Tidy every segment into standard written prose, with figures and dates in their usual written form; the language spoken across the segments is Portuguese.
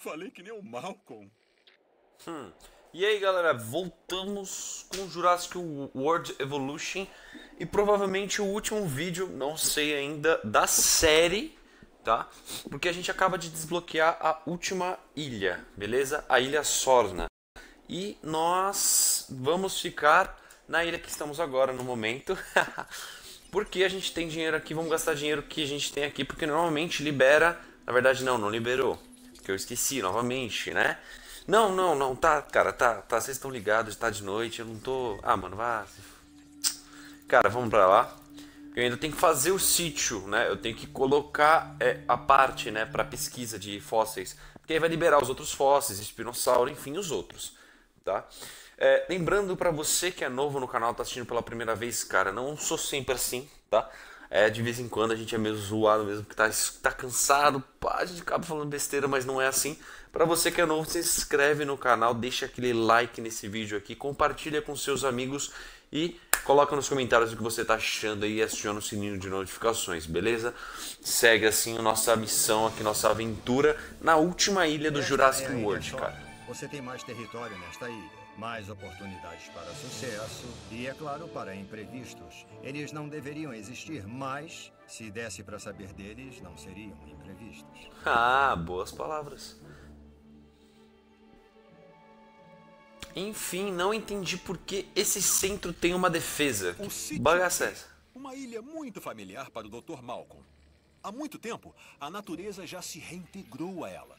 Falei que nem o Malcolm. E aí galera, voltamos com Jurassic World Evolution. E provavelmente o último vídeo, não sei ainda, da série, tá? Porque a gente acaba de desbloquear a última ilha, beleza? A ilha Sorna. E nós vamos ficar na ilha que estamos agora no momento. Porque a gente tem dinheiro aqui, vamos gastar dinheiro que a gente tem aqui. Porque normalmente libera... Na verdade não liberou. Porque eu esqueci novamente, né? Não, tá, cara, tá, vocês estão ligados, tá de noite, eu não tô... Ah, mano, vá... Cara, vamos pra lá. Eu ainda tenho que fazer o sítio, né? Eu tenho que colocar a parte, né, pra pesquisa de fósseis. Porque aí vai liberar os outros fósseis, espinossauro, enfim, os outros, tá? Lembrando pra você que é novo no canal, tá assistindo pela primeira vez, cara, não sou sempre assim, tá? De vez em quando a gente é meio zoado mesmo, porque tá cansado, pá, a gente acaba falando besteira, mas não é assim. Pra você que é novo, se inscreve no canal, deixa aquele like nesse vídeo aqui, compartilha com seus amigos e coloca nos comentários o que você tá achando aí e aciona o sininho de notificações, beleza? Segue assim a nossa missão aqui, nossa aventura na última ilha do Jurassic World, cara. Você tem mais território nesta ilha, mais oportunidades para sucesso e, é claro, para imprevistos. Eles não deveriam existir, mas se desse para saber deles, não seriam imprevistos. Ah, boas palavras. Enfim, não entendi por que esse centro tem uma defesa. Bagaça essa. Uma ilha muito familiar para o Dr. Malcolm. Há muito tempo, a natureza já se reintegrou a ela.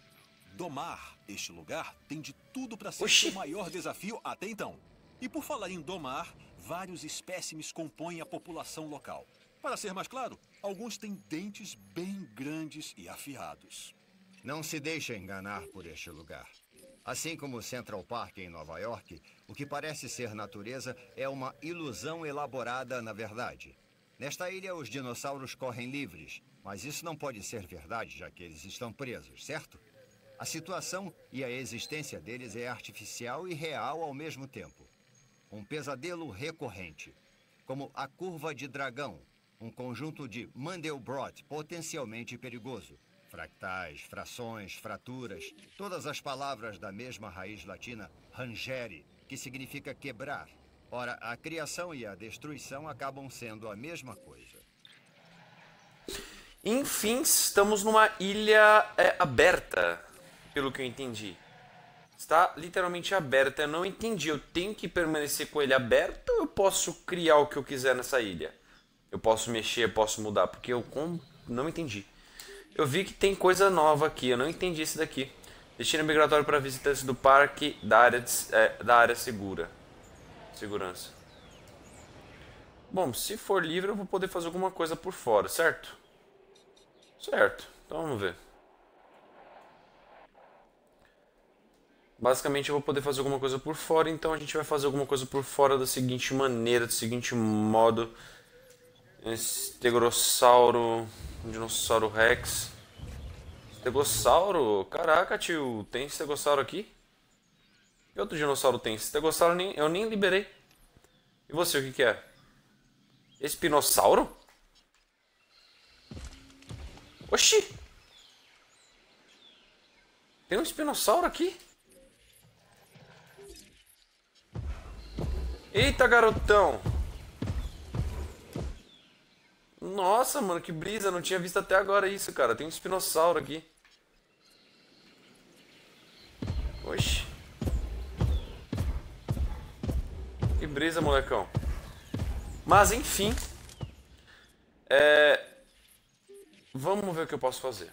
Domar este lugar tem de tudo para ser o maior desafio até então. E por falar em domar, vários espécimes compõem a população local. Para ser mais claro, alguns têm dentes bem grandes e afiados. Não se deixe enganar por este lugar. Assim como Central Park em Nova York, o que parece ser natureza é uma ilusão elaborada na verdade. Nesta ilha, os dinossauros correm livres, mas isso não pode ser verdade, já que eles estão presos, certo? A situação e a existência deles é artificial e real ao mesmo tempo. Um pesadelo recorrente, como a curva de dragão, um conjunto de Mandelbrot potencialmente perigoso. Fractais, frações, fraturas, todas as palavras da mesma raiz latina, rangere, que significa quebrar. Ora, a criação e a destruição acabam sendo a mesma coisa. Enfim, estamos numa ilha aberta. Pelo que eu entendi. Está literalmente aberta. Eu não entendi. Eu tenho que permanecer com ele aberto ou eu posso criar o que eu quiser nessa ilha? Eu posso mexer, eu posso mudar. Porque eu não entendi. Eu vi que tem coisa nova aqui. Eu não entendi esse daqui. Destino migratório para visitantes do parque da área segura. Segurança. Bom, se for livre eu vou poder fazer alguma coisa por fora, certo? Certo. Então vamos ver. Basicamente eu vou poder fazer alguma coisa por fora, então a gente vai fazer alguma coisa por fora da seguinte maneira, do seguinte modo. Estegossauro, Dinossauro Rex. Estegossauro? Caraca, tio, tem estegossauro aqui? Que outro dinossauro tem? Estegossauro eu nem liberei. E você, o que que é? Espinossauro? Oxi! Tem um espinossauro aqui? Eita, garotão! Nossa, mano, que brisa! Não tinha visto até agora isso, cara. Tem um espinossauro aqui. Oxi. Que brisa, molecão. Mas, enfim. Vamos ver o que eu posso fazer.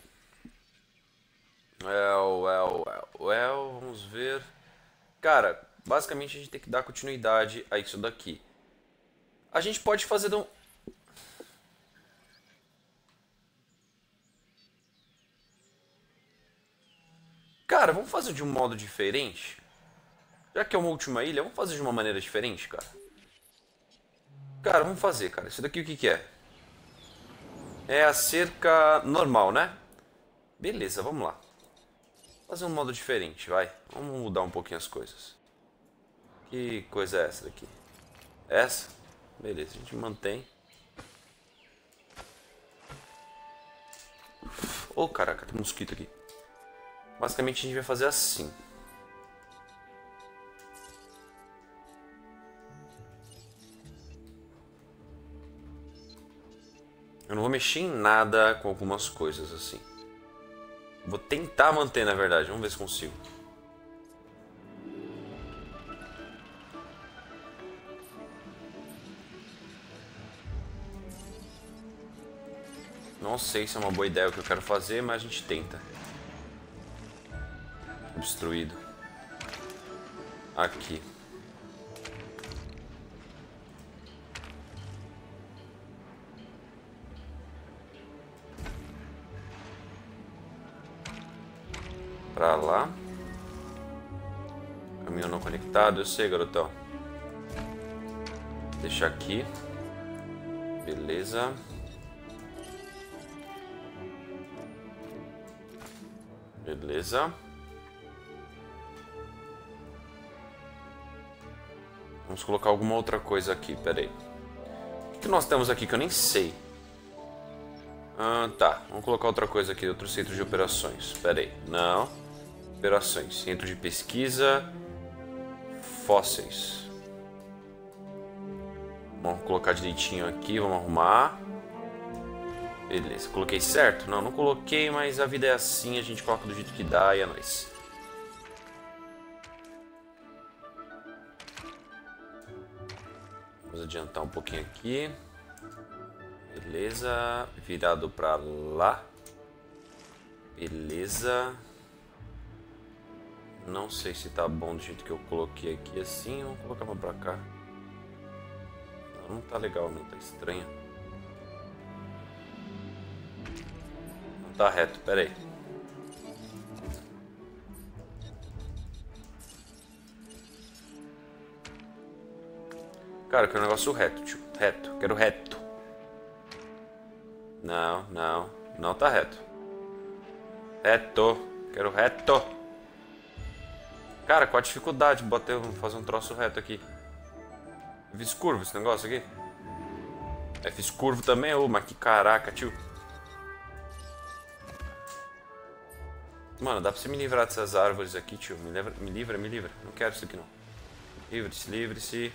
Vamos ver. Cara... Basicamente a gente tem que dar continuidade a isso daqui. A gente pode fazer Cara, vamos fazer de um modo diferente? Já que é uma última ilha, vamos fazer de uma maneira diferente, cara. Cara, vamos fazer, cara. Isso daqui o que que é? É a cerca normal, né? Beleza, vamos lá. Fazer um modo diferente, vai. Vamos mudar um pouquinho as coisas. Que coisa é essa daqui? Essa? Beleza, a gente mantém. Caraca, tem um mosquito aqui. Basicamente a gente vai fazer assim. Eu não vou mexer em nada com algumas coisas assim. Vou tentar manter, na verdade. Vamos ver se consigo. Não sei se é uma boa ideia o que eu quero fazer, mas a gente tenta. Obstruído. Aqui. Pra lá. Caminho não conectado, eu sei, garotão. Deixa aqui. Beleza. Beleza. Vamos colocar alguma outra coisa aqui, peraí. O que nós temos aqui que eu nem sei? Ah, tá. Vamos colocar outra coisa aqui, outro centro de operações. Peraí, não. Operações, centro de pesquisa. Fósseis. Vamos colocar direitinho aqui, vamos arrumar. Beleza, coloquei certo? Não, não coloquei, mas a vida é assim, a gente coloca do jeito que dá e é nóis. Vamos adiantar um pouquinho aqui. Beleza, virado pra lá. Beleza. Não sei se tá bom do jeito que eu coloquei aqui assim, vamos colocar uma pra cá. Não, não tá legal, não, tá estranho. Tá reto, peraí. Cara, eu quero um negócio reto, tio. Reto, quero reto. Não, não, não tá reto. Reto, quero reto. Cara, qual a dificuldade de bater, fazer um troço reto aqui? Eu fiz curvo esse negócio aqui? Eu fiz curvo também, ô, mas que caraca, tio. Mano, dá pra você me livrar dessas árvores aqui, tio? Me livra. Não quero isso aqui, não. Livre-se, livre-se.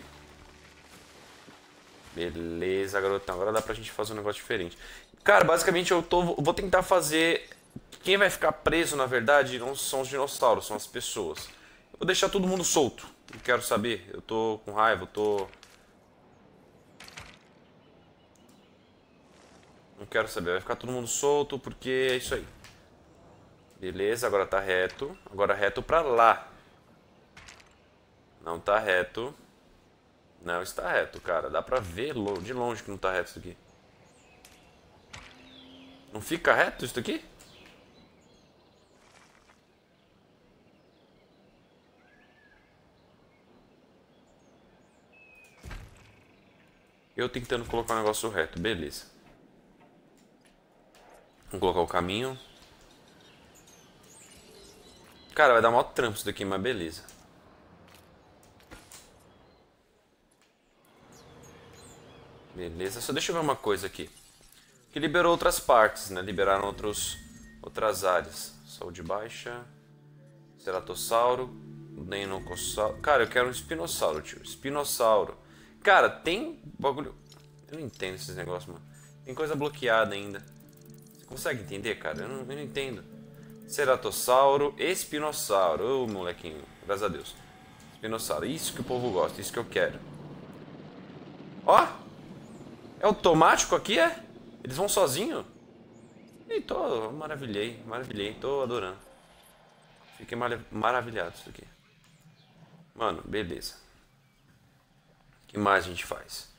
Beleza, garotão. Agora dá pra gente fazer um negócio diferente. Cara, basicamente vou tentar fazer... Quem vai ficar preso, na verdade, não são os dinossauros, são as pessoas. Eu vou deixar todo mundo solto. Não quero saber. Eu tô com raiva, eu tô... Não quero saber. Vai ficar todo mundo solto porque é isso aí. Beleza, agora tá reto. Agora reto pra lá. Não tá reto. Não está reto, cara. Dá pra ver de longe que não tá reto isso aqui. Não fica reto isso aqui? Eu tentando colocar o negócio reto. Beleza. Vamos colocar o caminho. Cara, vai dar maior trampo isso daqui, mas beleza. Beleza, só deixa eu ver uma coisa aqui. Que liberou outras partes, né? Liberaram outras áreas. Saúde baixa. Ceratossauro. Nenocossauro. Cara, eu quero um espinossauro, tio. Espinossauro. Cara, tem bagulho... Eu não entendo esses negócios, mano. Tem coisa bloqueada ainda. Você consegue entender, cara? Eu não entendo. Ceratossauro, espinossauro. Ô, molequinho, graças a Deus. Espinossauro, isso que o povo gosta. Isso que eu quero. Ó, é automático aqui, é? Eles vão sozinho? E tô, maravilhei, tô adorando. Fiquei maravilhado isso aqui. Mano, beleza. O que mais a gente faz?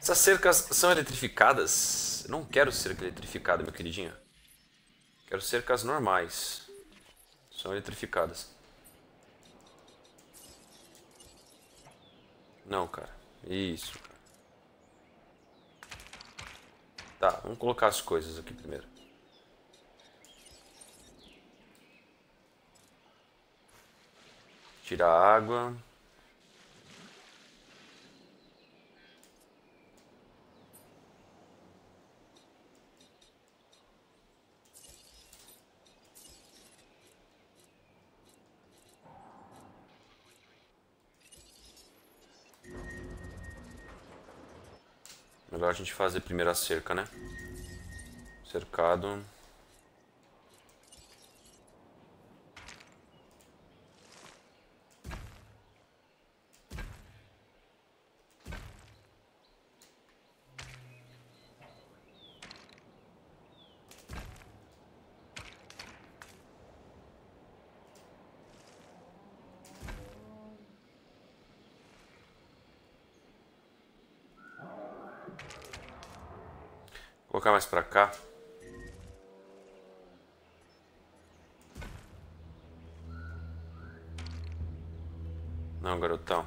Essas cercas são eletrificadas? Eu não quero cerca eletrificada, meu queridinho. Quero cercas normais. São eletrificadas. Não, cara. Isso, cara. Tá, vamos colocar as coisas aqui primeiro. Tirar a água. Melhor a gente fazer primeiro a cerca, né? Cercado. Vou colocar mais pra cá. Não, garotão.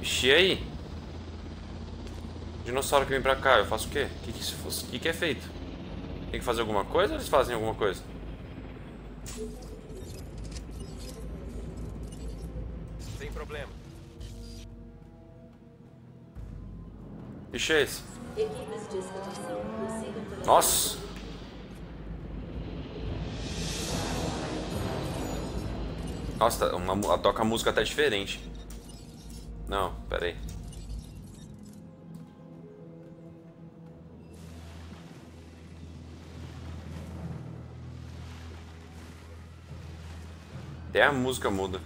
Ixi, e aí? Dinossauro que vem pra cá, eu faço o quê? O que isso fosse? Que é feito? Tem que fazer alguma coisa ou eles fazem alguma coisa? Sem problema. Ixi, é esse. Nossa! Nossa, toca a música até diferente. Não, pera aí. Até a música muda.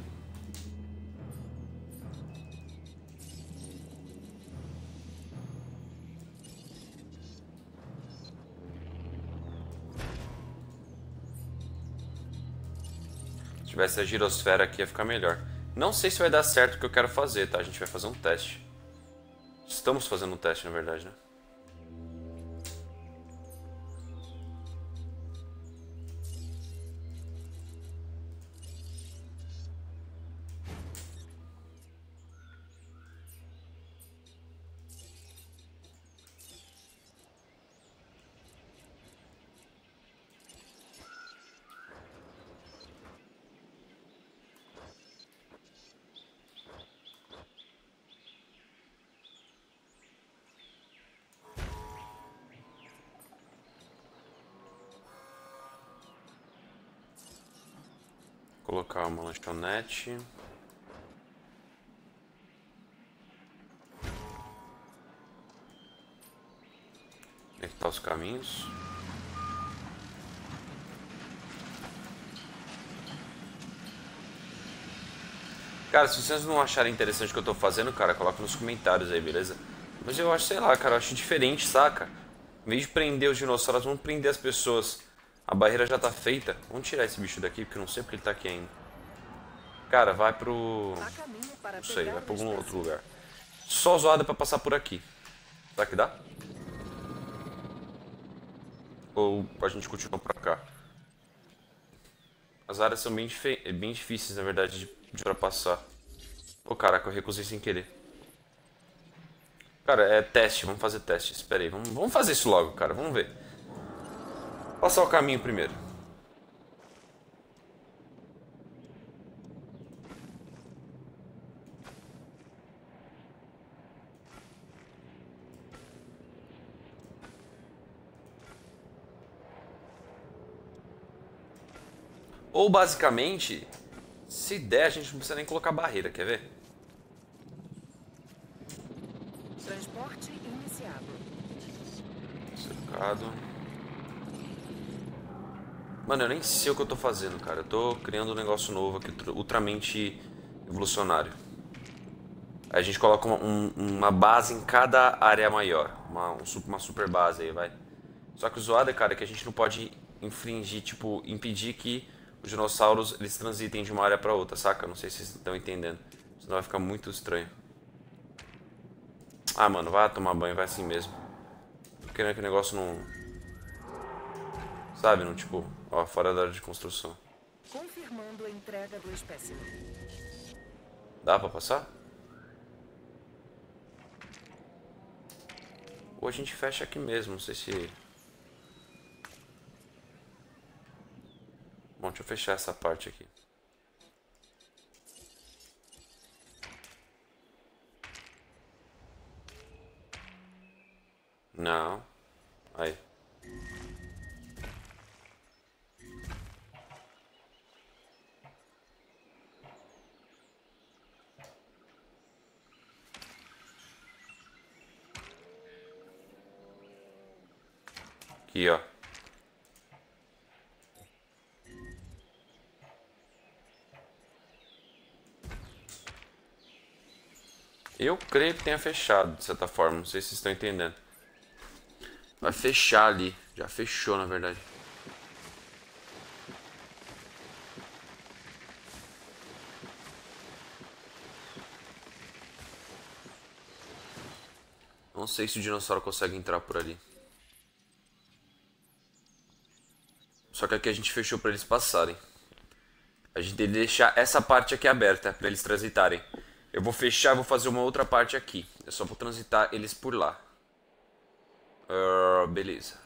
Se tivesse a girosfera aqui ia ficar melhor. Não sei se vai dar certo o que eu quero fazer, tá? A gente vai fazer um teste. Estamos fazendo um teste, na verdade, né? Vou colocar uma lanchonete. Conectar os caminhos. Cara, se vocês não acharem interessante o que eu tô fazendo, cara, coloca nos comentários aí, beleza? Mas eu acho, sei lá, cara, eu acho diferente, saca? Em vez de prender os dinossauros, vamos prender as pessoas. A barreira já tá feita. Vamos tirar esse bicho daqui, porque eu não sei porque ele tá aqui ainda. Cara, vai pro... não sei, vai pra algum outro lugar. Só zoada pra passar por aqui. Será que dá? Ou a gente continua pra cá? As áreas são bem difíceis, na verdade, de ultrapassar. Ô, caraca, eu recusei sem querer. Cara, é teste, vamos fazer teste. Espera aí, vamos fazer isso logo, cara, vamos ver. Passar o caminho primeiro. Ou basicamente, se der, a gente não precisa nem colocar barreira, quer ver? Transporte iniciado. Cercado. Mano, eu nem sei o que eu tô fazendo, cara. Eu tô criando um negócio novo aqui, ultramente evolucionário. Aí a gente coloca uma base em cada área maior. Uma super base aí, vai. Só que o zoado, cara, é que a gente não pode infringir, tipo, impedir que os dinossauros, eles transitem de uma área pra outra, saca? Não sei se vocês estão entendendo. Senão vai ficar muito estranho. Ah, mano, vai tomar banho, vai assim mesmo. Tô querendo que o negócio não... sabe, não, tipo... ó, fora da área de construção. Confirmando a entrega do espécime. Dá pra passar? Ou a gente fecha aqui mesmo, não sei se... bom, deixa eu fechar essa parte aqui. Não. Aí. Aqui, ó. Eu creio que tenha fechado, de certa forma. Não sei se vocês estão entendendo. Vai fechar ali. Já fechou, na verdade. Não sei se o dinossauro consegue entrar por ali. Só que aqui a gente fechou para eles passarem. A gente tem que deixar essa parte aqui aberta para eles transitarem. Eu vou fechar e vou fazer uma outra parte aqui. Eu só vou transitar eles por lá. Beleza.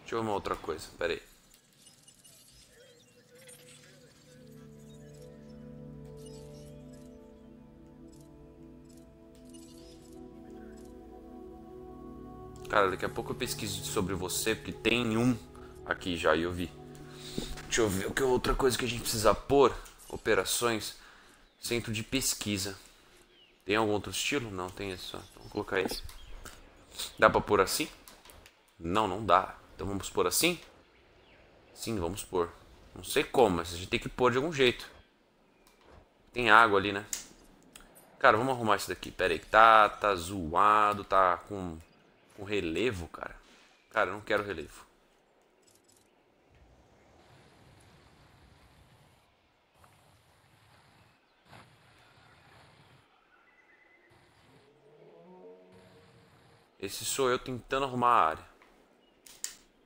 Deixa eu ver uma outra coisa. Pera aí. Cara, daqui a pouco eu pesquiso sobre você, porque tem um aqui já e eu vi. Deixa eu ver o que é outra coisa que a gente precisa pôr. Operações, centro de pesquisa. Tem algum outro estilo? Não, tem esse só. Então, vou colocar esse. Dá pra pôr assim? Não, não dá. Então vamos pôr assim? Sim, vamos pôr. Não sei como, mas a gente tem que pôr de algum jeito. Tem água ali, né? Cara, vamos arrumar isso daqui. Pera aí, tá zoado, tá com relevo, cara. Cara, eu não quero relevo. Esse sou eu tentando arrumar a área.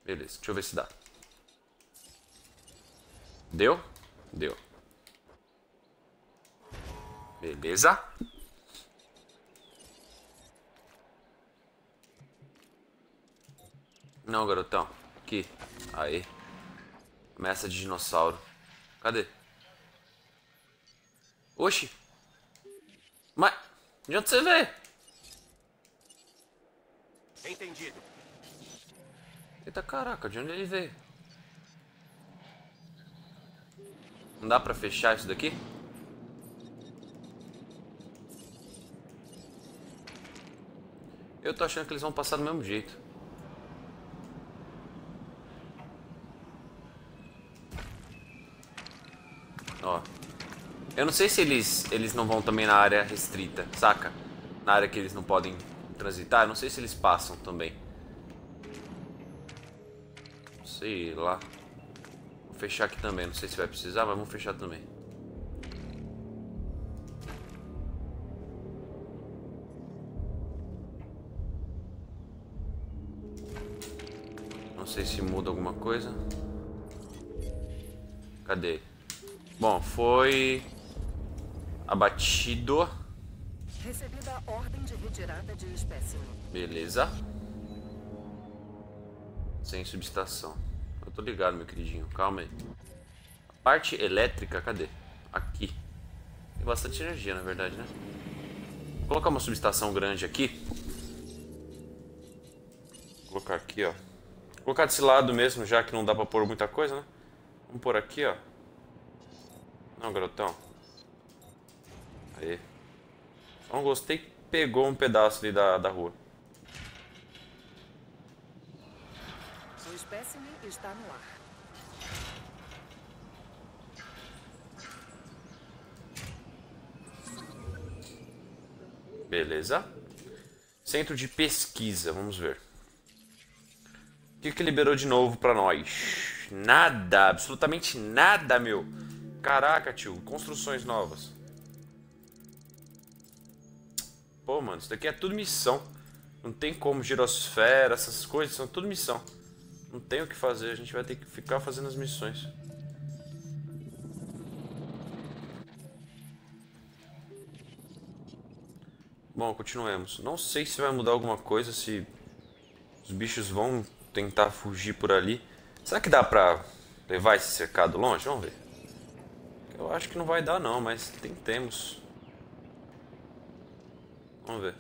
Beleza, deixa eu ver se dá. Deu? Deu. Beleza. Não, garotão. Aqui. Aí. Ameaça de dinossauro. Cadê? Oxi. Mas... de onde você veio? Entendido. Eita, caraca, de onde ele veio? Não dá pra fechar isso daqui? Eu tô achando que eles vão passar do mesmo jeito. Ó. Eu não sei se eles não vão também na área restrita, saca? Na área que eles não podem... transitar, não sei se eles passam também. Sei lá. Vou fechar aqui também, não sei se vai precisar, mas vamos fechar também. Não sei se muda alguma coisa. Cadê? Bom, foi abatido. Recebida a ordem de retirada de espécime. Beleza. Sem subestação. Eu tô ligado, meu queridinho. Calma aí. A parte elétrica, cadê? Aqui. Tem bastante energia, na verdade, né? Vou colocar uma subestação grande aqui. Vou colocar aqui, ó. Vou colocar desse lado mesmo, já que não dá pra pôr muita coisa, né? Vamos pôr aqui, ó. Não, garotão. Aí. Não gostei que pegou um pedaço ali da rua. O espécime está no ar. Beleza. Centro de pesquisa, vamos ver. O que liberou de novo pra nós? Nada, absolutamente nada, meu. Caraca, tio, construções novas. Pô, mano, isso daqui é tudo missão. Não tem como, girosfera, essas coisas, são tudo missão. Não tem o que fazer, a gente vai ter que ficar fazendo as missões. Bom, continuemos. Não sei se vai mudar alguma coisa, se os bichos vão tentar fugir por ali. Será que dá pra levar esse cercado longe? Vamos ver. Eu acho que não vai dar não, mas tentemos. Vamos ver.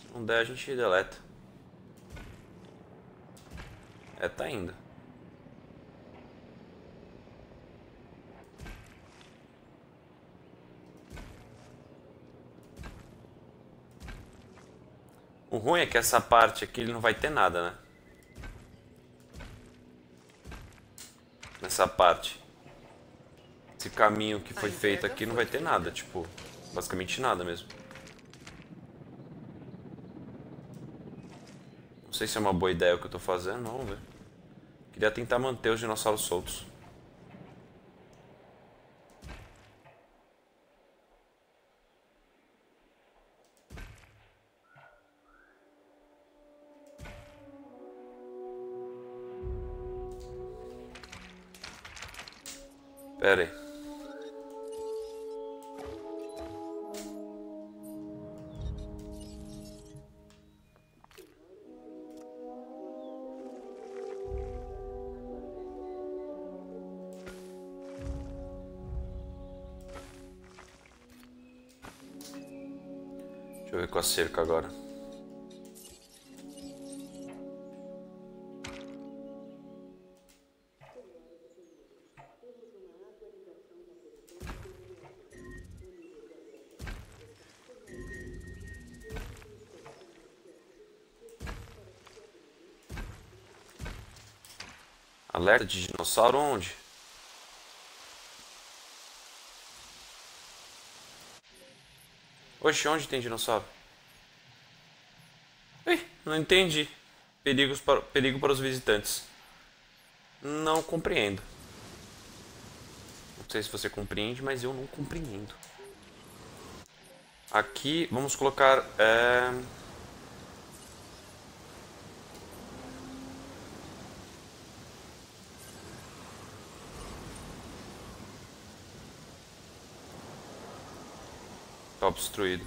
Se não der, a gente deleta. É, tá indo. O ruim é que essa parte aqui ele não vai ter nada, né? Nessa parte. Esse caminho que foi feito aqui não vai ter nada, tipo, basicamente nada mesmo. Não sei se é uma boa ideia o que eu tô fazendo, não, velho. Queria tentar manter os dinossauros soltos. Pera aí. Deixa eu ver com a cerca agora. Alerta de dinossauro onde? Oxe, onde tem dinossauro? Ih, não entendi. Perigo para os visitantes. Não compreendo. Não sei se você compreende, mas eu não compreendo. Aqui vamos colocar... obstruído.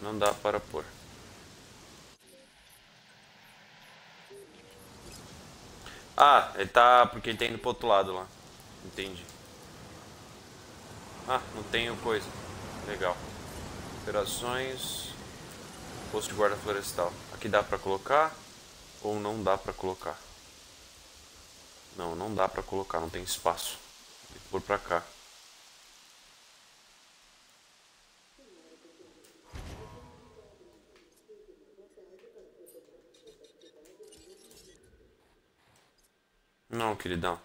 Não dá para pôr. Ah, ele tá... porque ele tá indo pro outro lado lá. Entendi. Ah, não tenho coisa. Legal. Operações. Posto de guarda florestal. Aqui dá pra colocar ou não dá pra colocar? Não, não dá pra colocar. Não tem espaço. Tem que pôr pra cá. Não, queridão.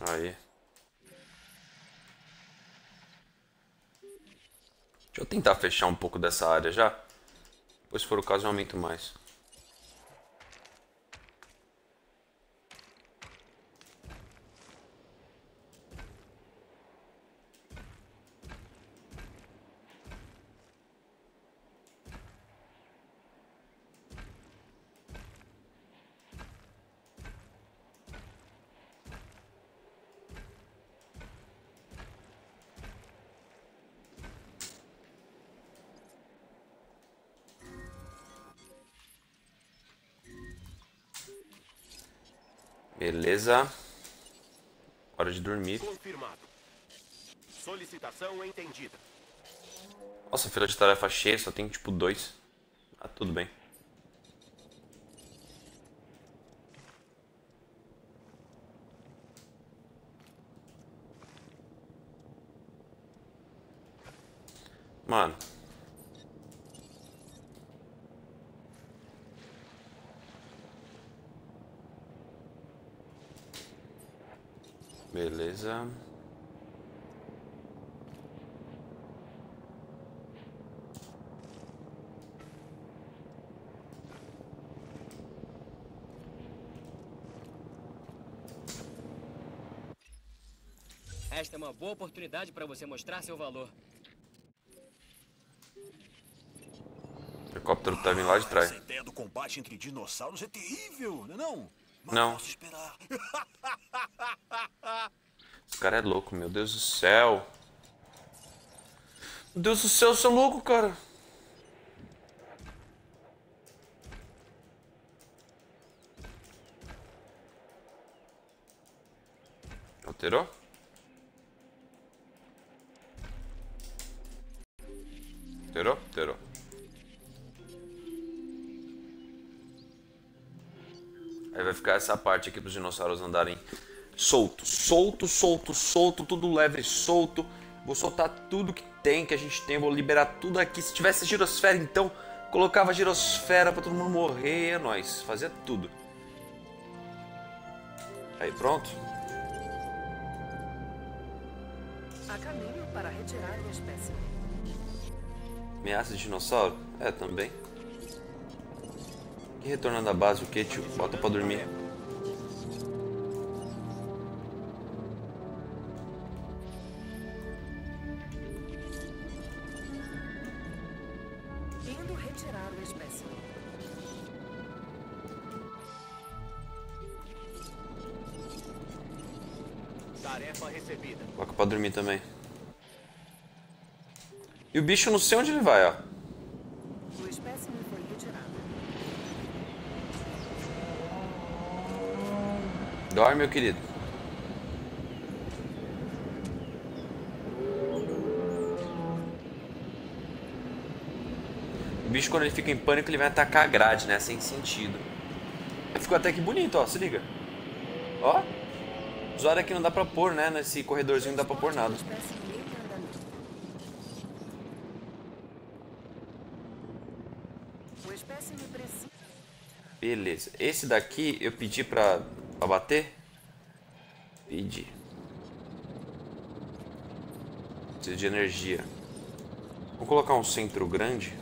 Aí. Deixa eu tentar fechar um pouco dessa área já. Pois se for o caso, eu aumento mais. Beleza. Hora de dormir. Confirmado. Solicitação entendida. Nossa, fila de tarefa cheia, só tem tipo 2. Ah, tudo bem. Mano. Beleza. Esta é uma boa oportunidade para você mostrar seu valor. O helicóptero tá vindo lá de trás. Essa ideia do combate entre dinossauros é terrível, não é não? Mas não. Posso esperar. Esse cara é louco, meu Deus do céu. Meu Deus do céu, você é louco, cara. Alterou? Alterou? Alterou. Aí vai ficar essa parte aqui para os dinossauros andarem solto, solto, solto, solto, tudo leve, solto. Vou soltar tudo que a gente tem, vou liberar tudo aqui. Se tivesse girosfera, então, colocava a girosfera para todo mundo morrer, é nóis, fazia tudo. Aí, pronto. A caminho para retirar uma espécie. Ameaça de dinossauro? É, também. E retornando à base, o que, tio? Bota pra dormir. Indo retirar o espécie. Tarefa recebida. Coloca pra dormir também. E o bicho não sei onde ele vai, ó. O espécime foi retirado. Dorme, meu querido. O bicho, quando ele fica em pânico, ele vai atacar a grade, né? Sem sentido. Ficou até que bonito, ó. Se liga. Ó. Zoada aqui não dá pra pôr, né? Nesse corredorzinho não dá pra pôr nada. Beleza, esse daqui eu pedi pra bater? Pedi. Preciso de energia. Vou colocar um centro grande.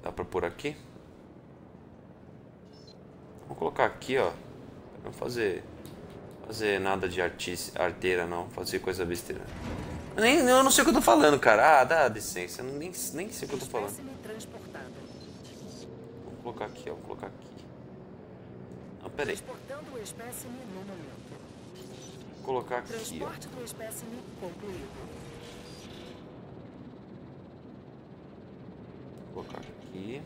Dá pra pôr aqui? Vou colocar aqui, ó. Não fazer nada de arteira, não. Fazer coisa besteira. Eu não sei o que eu tô falando, cara. Ah, dá licença. Eu nem sei o que eu tô falando. Vou colocar aqui, ó. Vou colocar aqui. Não, pera aí. Vou colocar aqui, ó. Vou colocar aqui.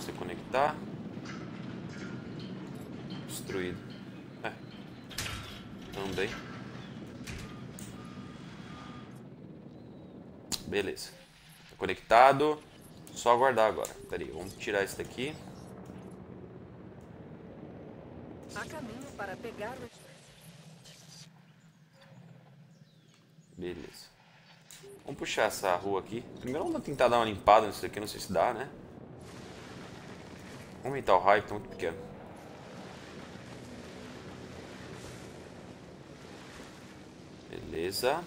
Você conectar. Destruído. É. Também. Beleza. Tá conectado. Só aguardar agora. Pera aí, vamos tirar isso daqui. A caminho para pegar o... Beleza. Vamos puxar essa rua aqui. Primeiro vamos tentar dar uma limpada nisso daqui. Não sei se dá, né? Vamos aumentar o raio, tá muito pequeno. Beleza.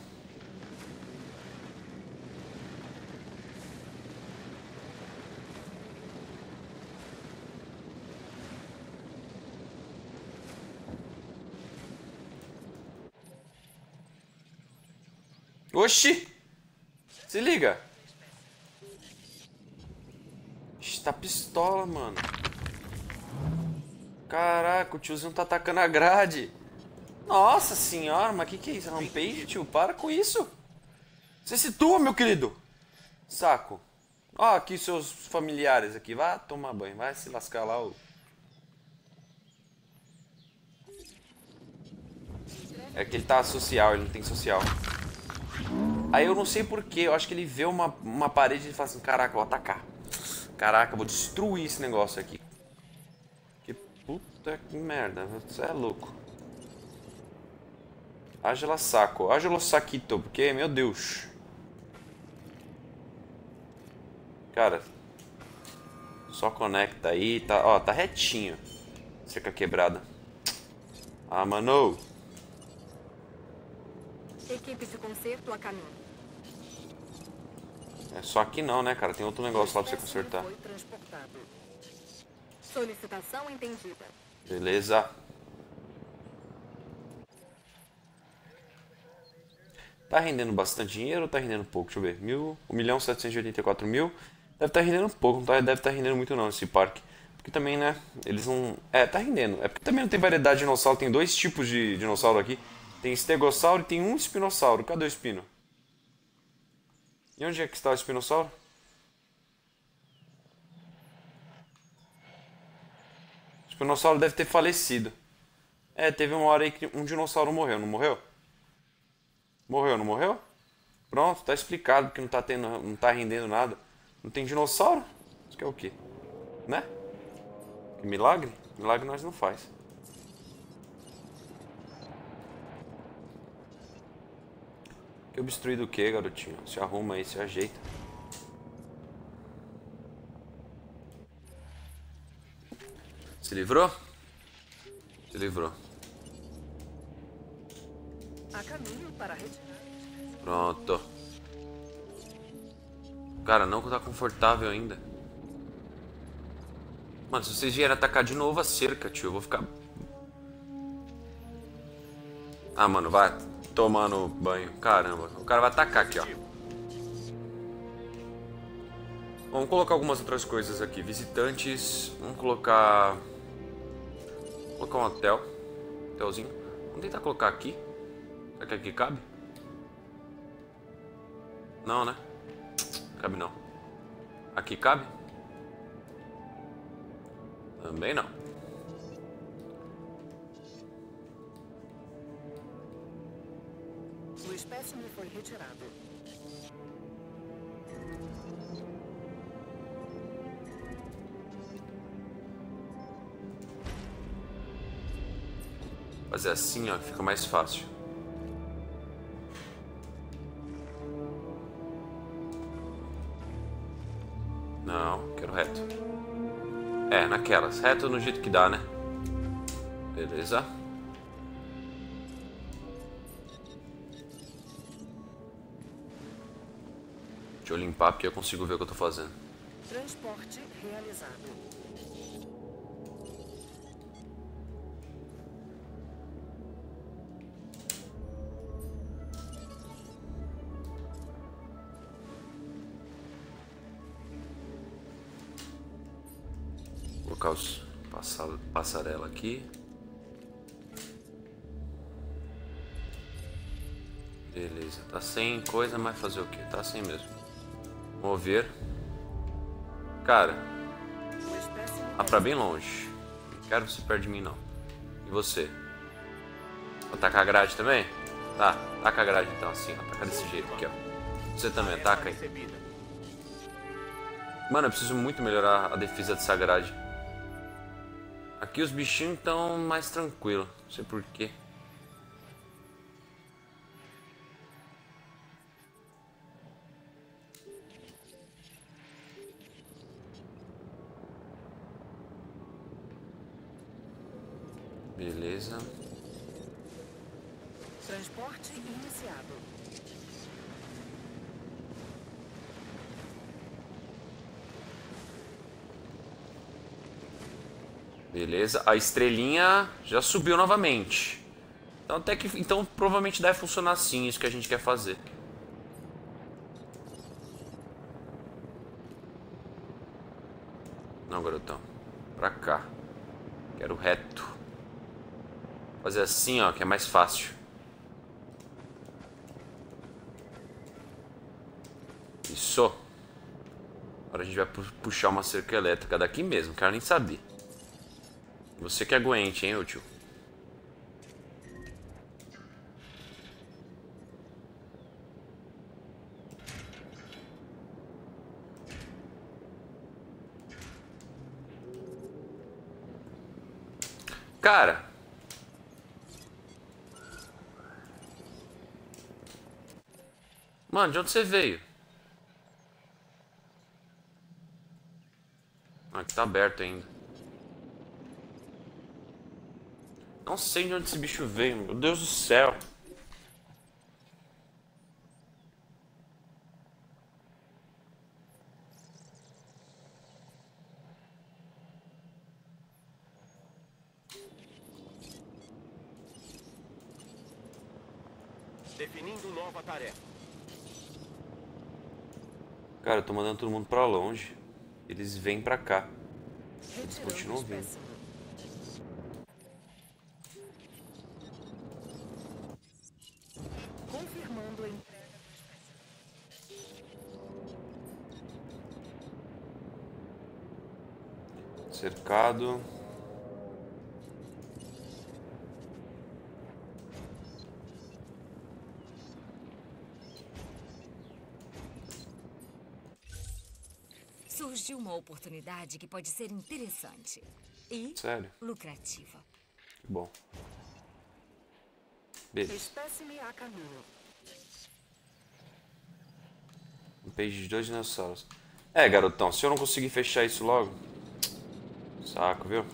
Oxi! Se liga! Oxi, tá pistola, mano. Caraca, o tiozinho tá atacando a grade. Nossa senhora, mas que é isso? Rampage, tio? Para com isso. Você situa, meu querido. Saco. Ó, aqui seus familiares aqui. Vá tomar banho, vai se lascar lá. Ô. É que ele tá social, ele não tem social. Aí eu não sei porquê, eu acho que ele vê uma parede e ele fala assim, caraca, vou atacar. Caraca, vou destruir esse negócio aqui. Puta que merda, você é louco. Ágela saco, ágela saquito, porque, meu Deus. Cara, só conecta aí, tá, ó, tá retinho. Cerca quebrada. Ah, mano. Equipe de conserto a caminho. É só aqui não, né, cara? Tem outro negócio lá pra você consertar. Solicitação entendida. Beleza. Tá rendendo bastante dinheiro ou tá rendendo pouco? Deixa eu ver. 1.784.000. Deve tá rendendo pouco, não tá, deve tá rendendo muito não esse parque. Porque também, né, eles não... É, tá rendendo. É porque também não tem variedade de dinossauro. Tem dois tipos de dinossauro aqui. Tem estegossauro e tem um espinossauro. Cadê o espino? E onde é que está o espinossauro? O dinossauro deve ter falecido. É, teve uma hora aí que um dinossauro morreu, não morreu? Morreu, não morreu? Pronto, tá explicado porque não tá rendendo nada. Não tem dinossauro? Isso que é o quê? Né? Que milagre? Milagre nós não faz. Que obstruído o quê, garotinho? Se arruma aí, se ajeita. Se livrou? Se livrou. Pronto. Cara, não tá confortável ainda. Mano, se vocês vierem atacar de novo a cerca, tio, eu vou ficar... Ah, mano, vai tomando banho. Caramba, o cara vai atacar aqui, ó. Vamos colocar algumas outras coisas aqui. Visitantes, vamos colocar... Vou colocar um hotel. Hotelzinho. Vamos tentar colocar aqui. Será que aqui cabe? Não, né? Cabe não. Aqui cabe? Também não. O espécime foi retirado. Fazer assim, ó, fica mais fácil. Não, quero reto. É, naquelas. Reto no jeito que dá, né? Beleza. Deixa eu limpar porque eu consigo ver o que eu tô fazendo. Transporte realizado. Passarela aqui. Beleza, tá sem coisa, mas fazer o que? Tá sem mesmo. Mover. Cara, tá pra bem longe. Não quero você perto de mim, não. E você? Atacar a grade também? Tá, ataca a grade então, assim, ó. Ataca desse jeito aqui, ó. Você também, ataca aí. Mano, eu preciso muito melhorar a defesa dessa grade. Aqui os bichinhos estão mais tranquilos, não sei porquê. Beleza. Transporte iniciado. Beleza, a estrelinha já subiu novamente. Então até que, então provavelmente deve funcionar sim, isso que a gente quer fazer. Não, garotão, pra cá. Quero reto. Fazer assim, ó, que é mais fácil. Isso. Agora a gente vai puxar uma cerca elétrica daqui mesmo, quero nem saber. Você que aguente, hein, ô tio. Cara. Mano, de onde você veio? Aqui tá aberto ainda. Não sei de onde esse bicho veio, meu Deus do céu. Definindo nova tarefa. Cara, eu tô mandando todo mundo pra longe. Eles vêm pra cá. Eles continuam vindo. Cercado. surgiu uma oportunidade que pode ser interessante e lucrativa. Bom. Beleza. Espécime a caminho. Um peixe de 2 dinossauros. É, garotão, se eu não conseguir fechar isso logo... Saco, viu?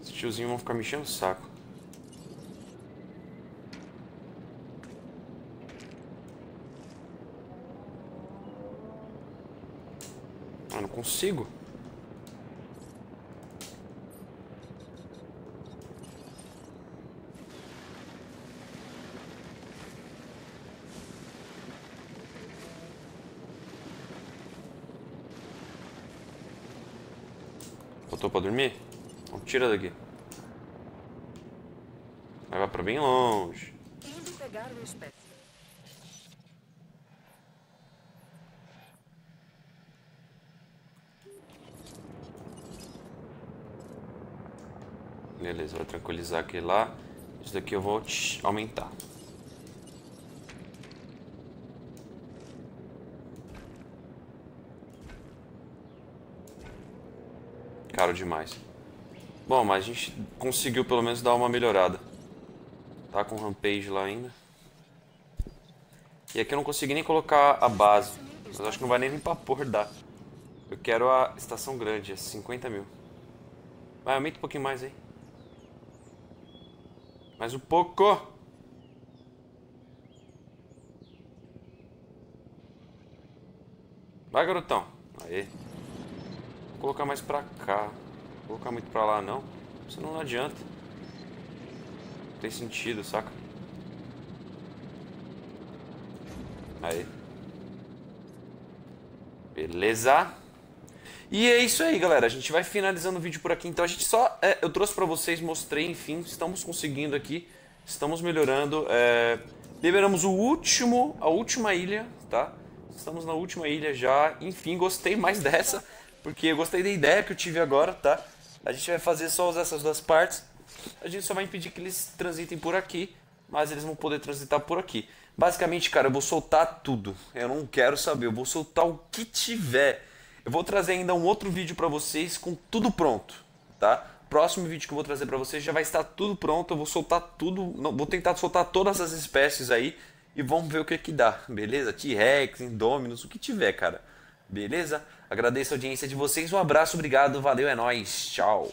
Esses tiozinhos vão ficar me enchendo o saco. Ah, não consigo. Voltou pra dormir? Então tira daqui. Vai lá pra bem longe. Indo pegar o espécie. Beleza, vai tranquilizar aquele lá. Isso daqui eu vou aumentar. Caro demais. Bom, mas a gente conseguiu pelo menos dar uma melhorada. Tá com rampage lá ainda. E aqui eu não consegui nem colocar a base. Mas acho que não vai nem pra por dar. Eu quero a estação grande, é 50 mil. Vai, aumenta um pouquinho mais aí. Mais um pouco. Vai, garotão. Aê. Vou colocar mais pra cá. Vou colocar muito pra lá, não. Senão não adianta. Não tem sentido, saca? Aê. Beleza. E é isso aí, galera. A gente vai finalizando o vídeo por aqui. Então a gente só... eu trouxe pra vocês, mostrei, enfim. Estamos conseguindo aqui. Estamos melhorando. Liberamos a última ilha, tá? Estamos na última ilha já. Enfim, gostei mais dessa. Porque eu gostei da ideia que eu tive agora, tá? A gente vai fazer só essas duas partes. A gente só vai impedir que eles transitem por aqui. Mas eles vão poder transitar por aqui. Basicamente, cara, eu vou soltar tudo. Eu não quero saber. Eu vou soltar o que tiver. Eu vou trazer ainda um outro vídeo pra vocês com tudo pronto, tá? Próximo vídeo que eu vou trazer pra vocês já vai estar tudo pronto. Eu vou soltar tudo, vou tentar soltar todas as espécies aí e vamos ver o que dá, beleza? T-Rex, Indominus, o que tiver, cara. Beleza? Agradeço a audiência de vocês, um abraço, obrigado, valeu, é nóis, tchau!